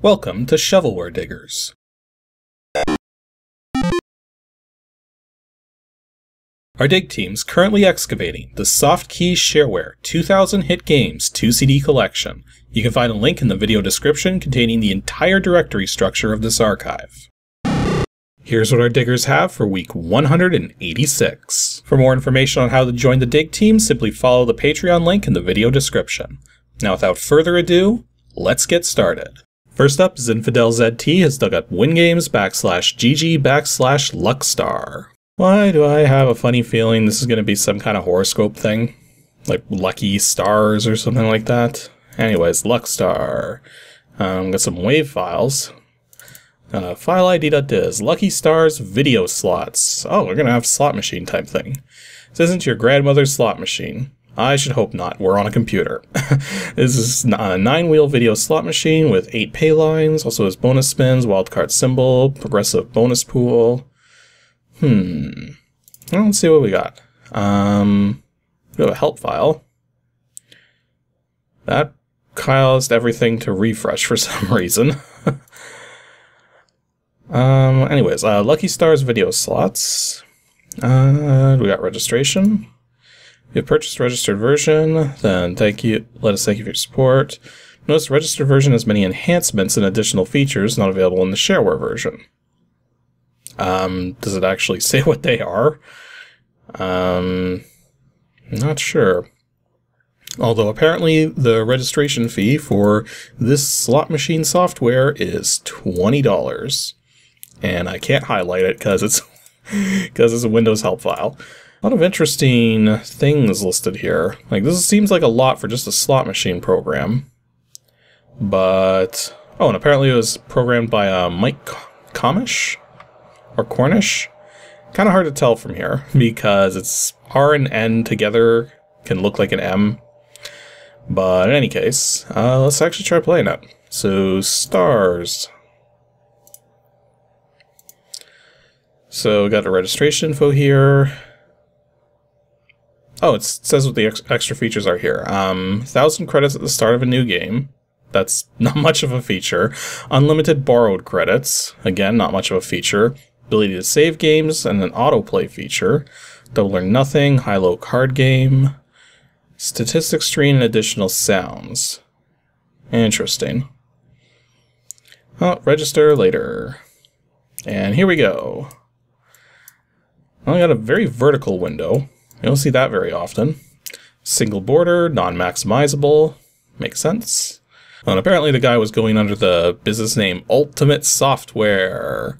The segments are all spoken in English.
Welcome to Shovelware Diggers. Our dig team's currently excavating the Softkey Shareware 2000 Hit Games 2CD Collection. You can find a link in the video description containing the entire directory structure of this archive. Here's what our diggers have for week 186. For more information on how to join the dig team, simply follow the Patreon link in the video description. Now without further ado, let's get started. First up, Zinfidel ZT has dug up wingames.gg/luckstar. Why do I have a funny feeling this is going to be some kind of horoscope thing? Like Lucky Stars or something like that? Anyways, luckstar. Got some wave files. File id.diz, Lucky Stars video slots. Oh, we're going to have slot machine type thing. This isn't your grandmother's slot machine. I should hope not. We're on a computer. This is a 9-wheel video slot machine with 8 pay lines. Also has bonus spins, wildcard symbol, progressive bonus pool. Let's see what we got. We have a help file. That caused everything to refresh for some reason. Anyways, Lucky Stars video slots. We got registration. If you have purchased registered version, then let us thank you for your support. Notice the registered version has many enhancements and additional features not available in the shareware version. Does it actually say what they are? Not sure. Although apparently the registration fee for this slot machine software is $20. And I can't highlight it because it's a Windows help file. A lot of interesting things listed here. Like, this seems like a lot for just a slot machine program. But... oh, and apparently it was programmed by Mike Comish? Or Cornish? Kind of hard to tell from here, because it's R and N together can look like an M. But in any case, let's actually try playing it. So, stars. So, got a registration info here. Oh, it says what the extra features are here. 1,000 credits at the start of a new game. That's not much of a feature. Unlimited borrowed credits. Again, not much of a feature. Ability to save games and an autoplay feature. Double or nothing. High-low card game. Statistics screen and additional sounds. Interesting. Oh, register later. And here we go. Well, I got a very vertical window. You don't see that very often. Single border, non-maximizable. Makes sense. And apparently the guy was going under the business name Ultimate Software,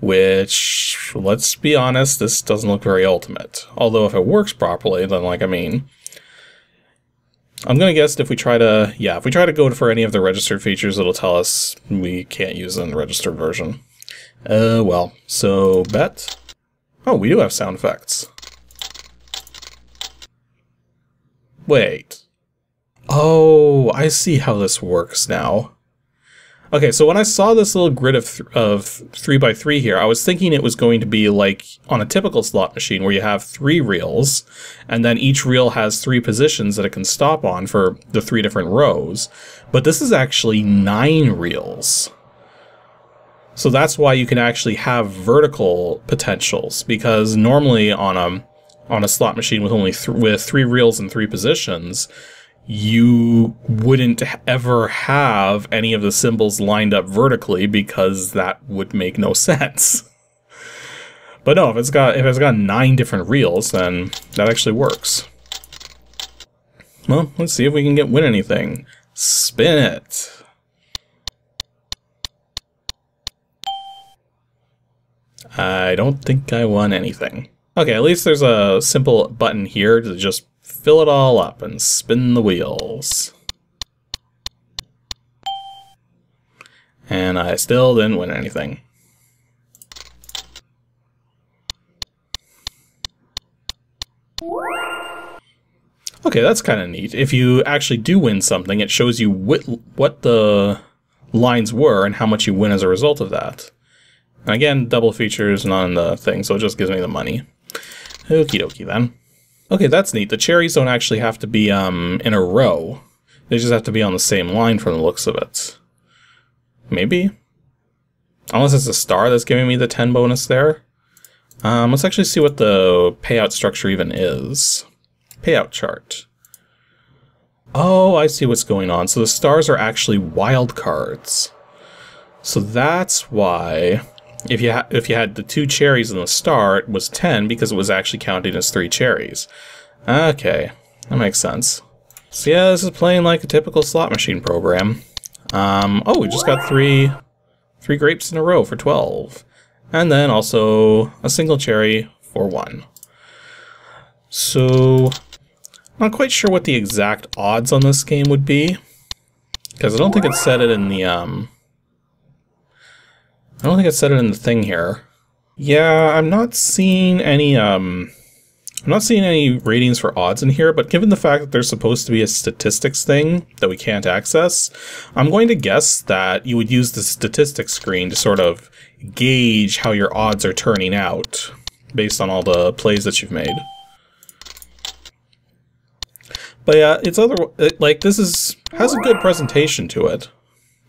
which, let's be honest, this doesn't look very ultimate. Although if it works properly, then, like, I mean, I'm gonna guess if we try to go for any of the registered features, it'll tell us we can't use it in the registered version. Well, so bet. Oh, we do have sound effects. Wait. Oh, I see how this works now. Okay, so when I saw this little grid of 3x3 here, I was thinking it was going to be like on a typical slot machine where you have 3 reels, and then each reel has 3 positions that it can stop on for the 3 different rows. But this is actually 9 reels. So that's why you can actually have vertical potentials, because normally on a slot machine with only with three reels and 3 positions, you wouldn't ever have any of the symbols lined up vertically because that would make no sense. But no, if it's got 9 different reels, then that actually works. Well, let's see if we can win anything. Spin it. I don't think I won anything. Okay, at least there's a simple button here to just fill it all up and spin the wheels. And I still didn't win anything. Okay, that's kind of neat. If you actually do win something, it shows you what the lines were and how much you win as a result of that. And again, double features, not in the thing, so it just gives me the money. Okie dokie then. Okay, that's neat. The cherries don't actually have to be in a row. They just have to be on the same line from the looks of it. Maybe. Unless it's a star that's giving me the 10 bonus there. Let's actually see what the payout structure even is. Payout chart. Oh, I see what's going on. So the stars are actually wild cards. So that's why if you had the 2 cherries and the star, it was 10 because it was actually counting as 3 cherries. Okay, that makes sense. So yeah, this is playing like a typical slot machine program. Oh, we just got three grapes in a row for 12. And then also a single cherry for 1. So, not quite sure what the exact odds on this game would be, because I don't think it said it in the I don't think it said it in the thing here. Yeah, I'm not seeing any I'm not seeing any ratings for odds in here, but given the fact that there's supposed to be a statistics thing that we can't access, I'm going to guess that you would use the statistics screen to sort of gauge how your odds are turning out based on all the plays that you've made. But yeah, it's has a good presentation to it.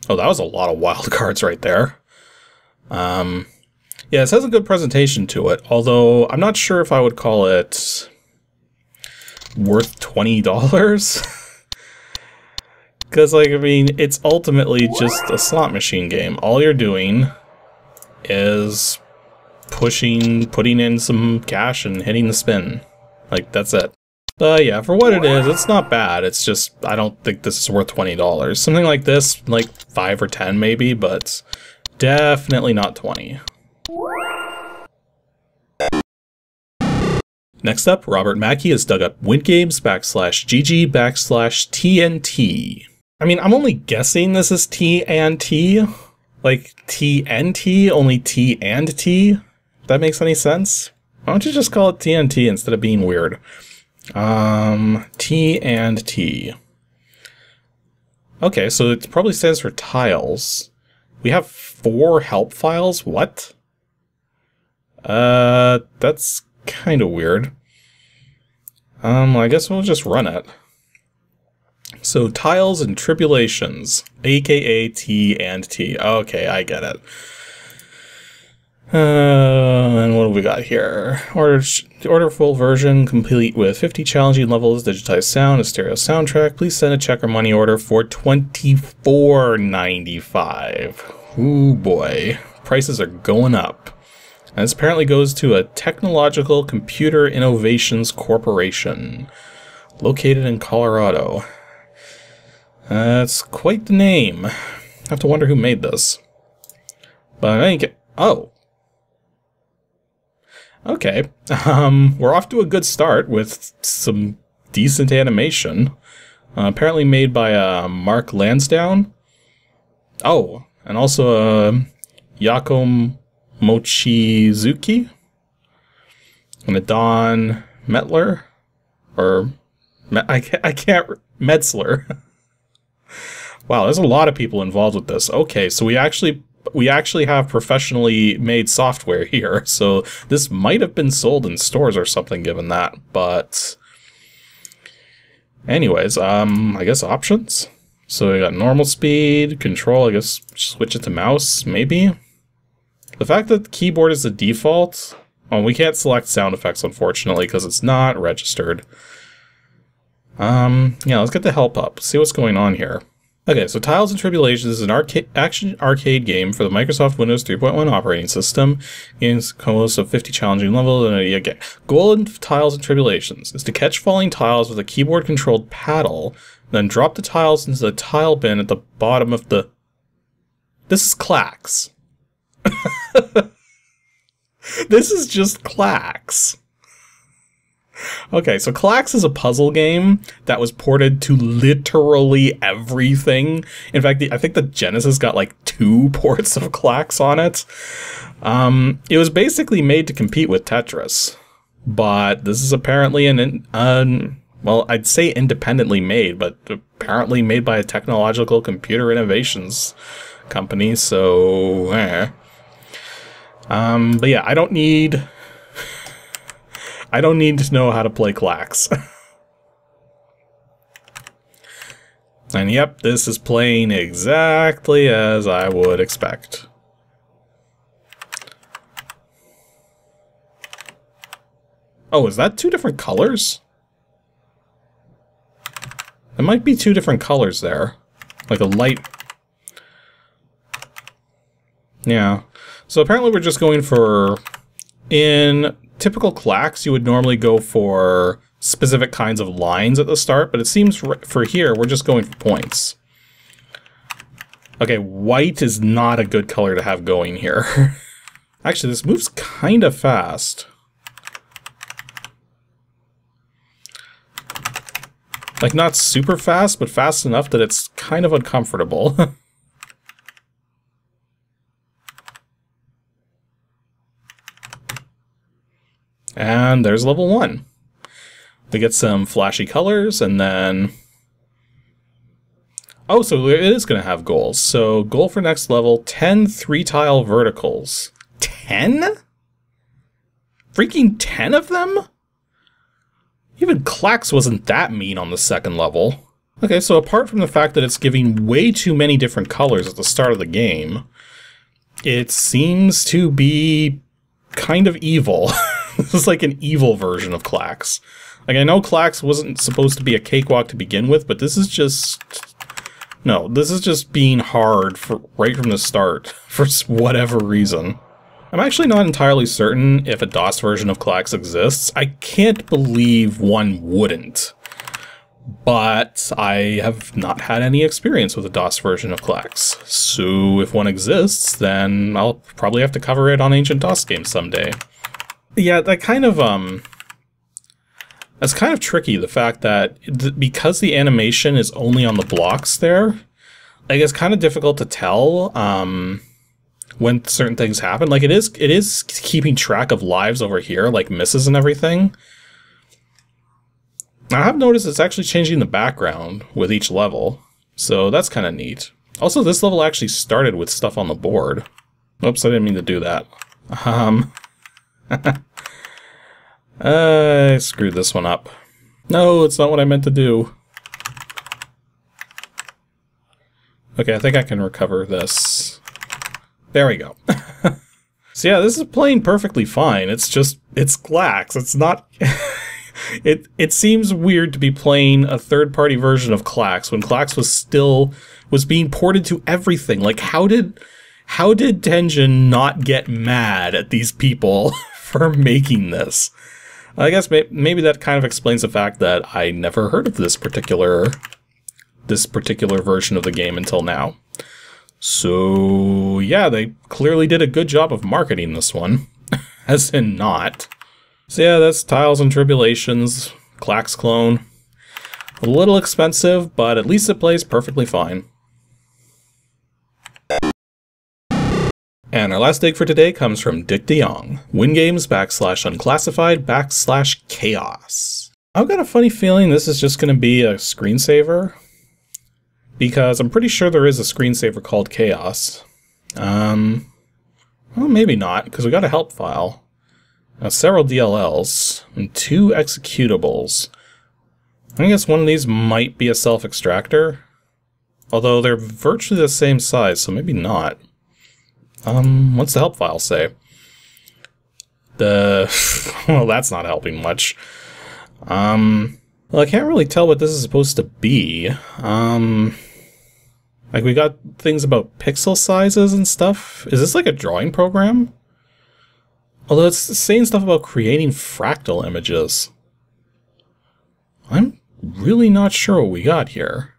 Oh, that was a lot of wild cards right there. Yeah, it has a good presentation to it, although I'm not sure if I would call it worth $20. Because, like, I mean, it's ultimately just a slot machine game. All you're doing is putting in some cash and hitting the spin. Like, that's it. But yeah, for what it is, it's not bad. It's just, I don't think this is worth $20. Something like this, like 5 or 10 maybe, but definitely not 20. Next up, Robert Mackey has dug up WinGames/GG/TNT. I mean, I'm only guessing this is T and T. Like TNT, only T and T. If that makes any sense. Why don't you just call it TNT instead of being weird? T and T. Okay, so it probably stands for tiles. We have 4 help files? What? That's kind of weird. I guess we'll just run it. So, Tiles and Tribulations, aka T and T. Okay, I get it. And what do we got here? Order full version, complete with 50 challenging levels, digitized sound, a stereo soundtrack. Please send a check or money order for $24.95. Ooh boy, prices are going up. And this apparently goes to a Technological Computer Innovations Corporation, located in Colorado. That's quite the name. I have to wonder who made this. But I think, oh. Okay, we're off to a good start with some decent animation. Apparently made by Mark Lansdowne. Oh, and also Yakom Mochizuki and a Don Metzler, or Metzler. Wow, there's a lot of people involved with this. Okay, so we actually have professionally made software here. So this might have been sold in stores or something, given that. But anyways, I guess options. So we got normal speed, control. I guess switch it to mouse, maybe. The fact that the keyboard is the default, well, we can't select sound effects, unfortunately, because it's not registered. Yeah, let's get the help up, see what's going on here. Okay, so Tiles and Tribulations is an action arcade game for the Microsoft Windows 3.1 operating system. Games consists of 50 challenging levels and a game. Goal in Tiles and Tribulations is to catch falling tiles with a keyboard-controlled paddle, then drop the tiles into the tile bin at the bottom of the... This is Klax. This is just Klax. Okay, so Klax is a puzzle game that was ported to literally everything. In fact, I think the Genesis got like 2 ports of Klax on it. It was basically made to compete with Tetris, but this is apparently well, I'd say independently made, but apparently made by a Technological Computer Innovations company. So, but yeah, I don't need to know how to play Klax. And yep, this is playing exactly as I would expect. Oh, is that two different colors? There might be two different colors there. Like a light. Yeah. So apparently we're just going for... In typical Klax, you would normally go for specific kinds of lines at the start, but it seems for here, we're just going for points. Okay, white is not a good color to have going here. Actually, this moves kind of fast. Like, not super fast, but fast enough that it's kind of uncomfortable. And there's level one. They get some flashy colors, and then... Oh, so it is going to have goals. So, goal for next level, 10 three-tile verticals. 10? Freaking 10 of them? Even Klax wasn't that mean on the second level. Okay, so apart from the fact that it's giving way too many different colors at the start of the game, it seems to be kind of evil. This is like an evil version of Klax. Like, I know Klax wasn't supposed to be a cakewalk to begin with, but this is just... No, this is just being hard for right from the start, for whatever reason. I'm actually not entirely certain if a DOS version of Klax exists. I can't believe one wouldn't, but I have not had any experience with a DOS version of Klax. So if one exists, then I'll probably have to cover it on Ancient DOS Games someday. Yeah, that kind of, that's kind of tricky, the fact that because the animation is only on the blocks there, like, it's kind of difficult to tell, when certain things happen. Like, it is keeping track of lives over here, like misses and everything. I have noticed it's actually changing the background with each level, so that's kind of neat. Also, this level actually started with stuff on the board. Oops, I didn't mean to do that. I screwed this one up. No, it's not what I meant to do. Okay, I think I can recover this. There we go. So yeah, this is playing perfectly fine. It's just, it's Klax. It's not, it seems weird to be playing a third-party version of Klax when Klax was being ported to everything. Like, how did Tengen not get mad at these people for making this? I guess maybe that kind of explains the fact that I never heard of this particular version of the game until now. So, yeah, they clearly did a good job of marketing this one, as in not. So yeah, that's Tiles and Tribulations, Klax clone. A little expensive, but at least it plays perfectly fine. And our last dig for today comes from Dick DeYoung, wingames/unclassified/chaos. I've got a funny feeling this is just going to be a screensaver, because I'm pretty sure there is a screensaver called Chaos. Well, maybe not, because we got a help file, several DLLs, and 2 executables. I guess one of these might be a self-extractor, although they're virtually the same size, so maybe not. What's the help file say? Well, that's not helping much. Well, I can't really tell what this is supposed to be. Like, we got things about pixel sizes and stuff. Is this like a drawing program? Although it's saying stuff about creating fractal images. I'm really not sure what we got here.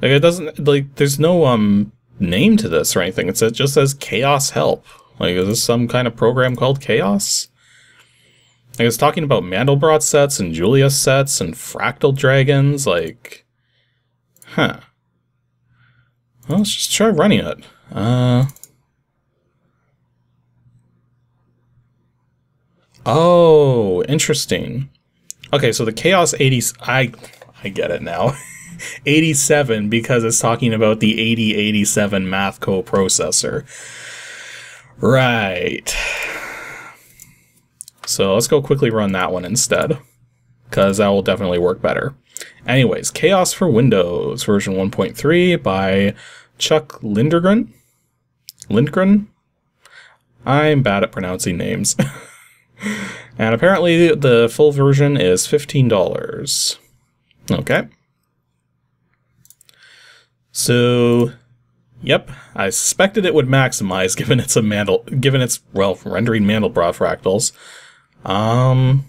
Like, it doesn't, like, there's no, name to this or anything. It just says Chaos Help. Like, is this some kind of program called Chaos? Like, it's talking about Mandelbrot sets and Julia sets and Fractal Dragons, like... Huh. Well, let's just try running it. Oh, interesting. Okay, so the Chaos 80s... I get it now. 87, because it's talking about the 8087 math coprocessor. Right. So let's go quickly run that one instead, because that will definitely work better. Anyways, Chaos for Windows, version 1.3 by Chuck Lindgren. I'm bad at pronouncing names. And apparently the full version is $15. Okay. So, yep, I suspected it would maximize given its rendering Mandelbrot fractals.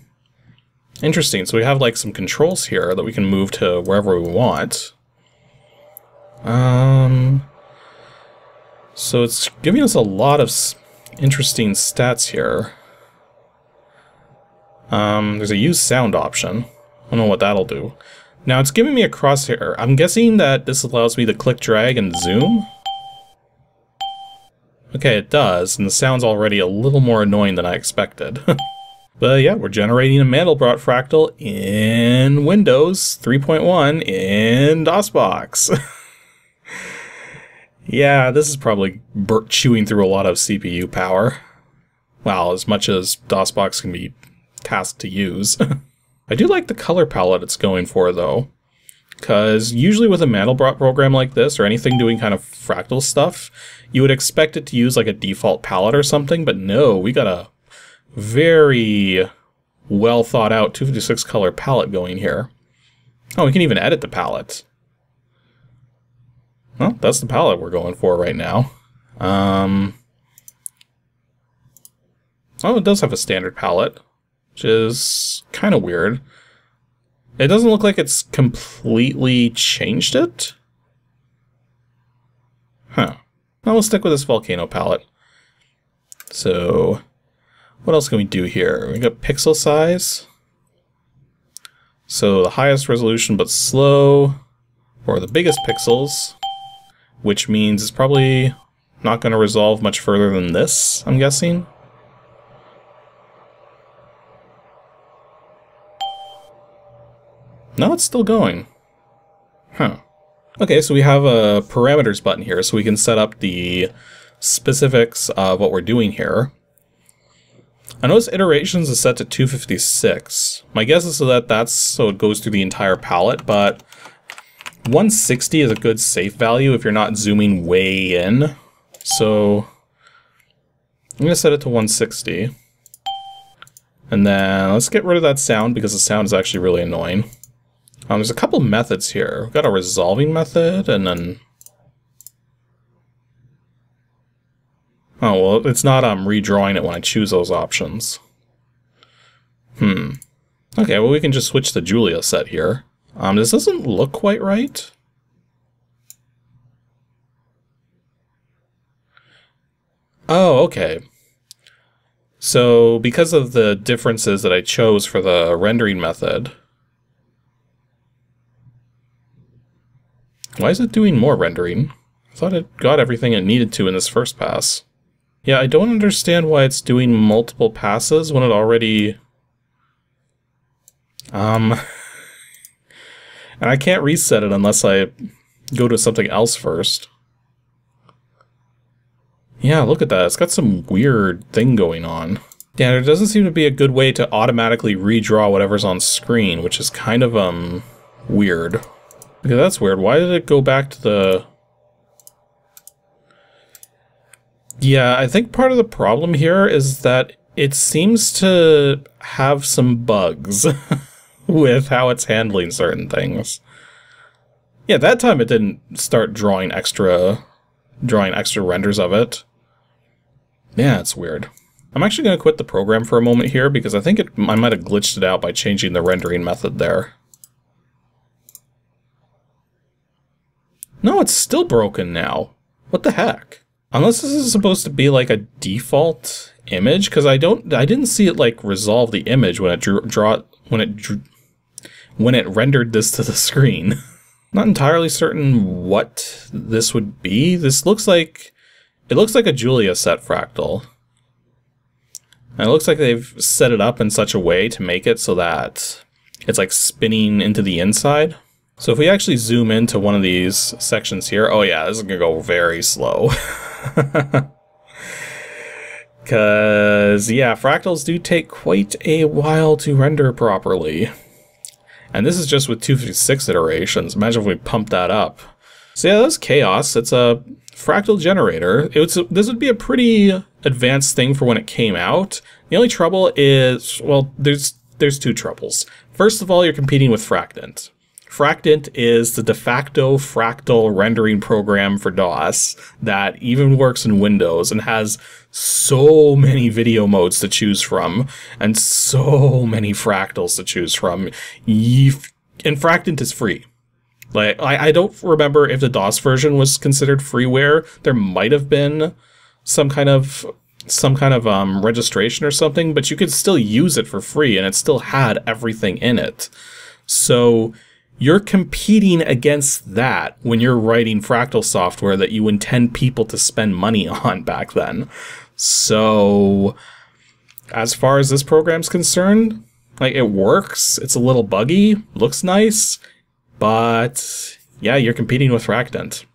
Interesting. So we have like some controls here that we can move to wherever we want. So it's giving us a lot of interesting stats here. There's a use sound option. I don't know what that'll do. Now it's giving me a crosshair. I'm guessing that this allows me to click, drag, and zoom. Okay, it does, and the sound's already a little more annoying than I expected. But yeah, we're generating a Mandelbrot fractal in Windows 3.1 in DOSBox. Yeah, this is probably chewing through a lot of CPU power. Well, as much as DOSBox can be tasked to use. I do like the color palette it's going for, though, because usually with a Mandelbrot program like this, or anything doing kind of fractal stuff, you would expect it to use like a default palette or something, but no, we got a very well thought out 256 color palette going here. Oh, we can even edit the palette. Well, that's the palette we're going for right now. Oh, it does have a standard palette, which is kind of weird. It doesn't look like it's completely changed it. Huh. Well, we'll stick with this volcano palette. So, what else can we do here? We got pixel size. So the highest resolution but slow, or the biggest pixels, which means it's probably not going to resolve much further than this, I'm guessing. No, it's still going. Huh. Okay, so we have a parameters button here, so we can set up the specifics of what we're doing here. I notice iterations is set to 256. My guess is so it goes through the entire palette, but 160 is a good safe value if you're not zooming way in. So I'm going to set it to 160. And then let's get rid of that sound, because the sound is actually really annoying. There's a couple methods here. We've got a resolving method, and then... Oh, well, it's not redrawing it when I choose those options. Okay, well, we can just switch to Julia set here. This doesn't look quite right. Oh, okay. So, because of the differences that I chose for the rendering method... Why is it doing more rendering? I thought it got everything it needed to in this first pass. Yeah, I don't understand why it's doing multiple passes when it already... And I can't reset it unless I go to something else first. Yeah, look at that. It's got some weird thing going on. Yeah, there doesn't seem to be a good way to automatically redraw whatever's on screen, which is kind of, weird. Okay, that's weird. Why did it go back to the... Yeah, I think part of the problem here is that it seems to have some bugs with how it's handling certain things. Yeah, that time it didn't start drawing extra renders of it. Yeah, it's weird. I'm actually going to quit the program for a moment here, because I think I might have glitched it out by changing the rendering method there. No, it's still broken now. What the heck? Unless this is supposed to be like a default image, because I didn't see it like resolve the image when it rendered this to the screen. Not entirely certain what this would be. This looks like a Julia set fractal, and it looks like they've set it up in such a way to make it so that it's like spinning into the inside. So if we actually zoom into one of these sections here, oh yeah, this is gonna go very slow. Because, yeah, fractals do take quite a while to render properly. And this is just with 256 iterations. Imagine if we pump that up. So yeah, that's Chaos. It's a fractal generator. This would be a pretty advanced thing for when it came out. The only trouble is, well, there's two troubles. First of all, you're competing with Fractint. Fractint is the de facto fractal rendering program for DOS that even works in Windows and has so many video modes to choose from and so many fractals to choose from. And Fractint is free. Like, I don't remember if the DOS version was considered freeware. There might have been some kind of registration or something, but you could still use it for free and it still had everything in it. So you're competing against that when you're writing fractal software that you intend people to spend money on back then. So as far as this program's concerned, like, it works. It's a little buggy, looks nice, but yeah, you're competing with Fractint.